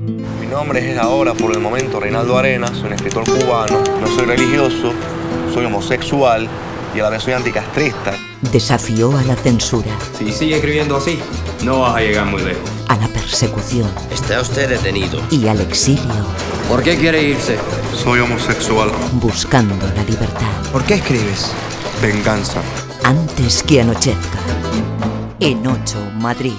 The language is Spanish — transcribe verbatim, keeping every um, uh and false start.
Mi nombre es ahora, por el momento, Reinaldo Arenas, soy un escritor cubano, no soy religioso, soy homosexual y a la vez soy anticastrista. Desafió a la censura. Si sigue escribiendo así, no vas a llegar muy lejos. A la persecución. Está usted detenido. Y al exilio. ¿Por qué quiere irse? Soy homosexual. Buscando la libertad. ¿Por qué escribes? Venganza. Antes que anochezca. En ocho, Madrid.